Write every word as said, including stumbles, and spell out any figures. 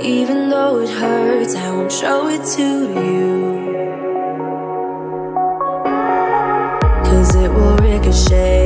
Even though it hurts, I won't show it to you, 'cause it will ricochet.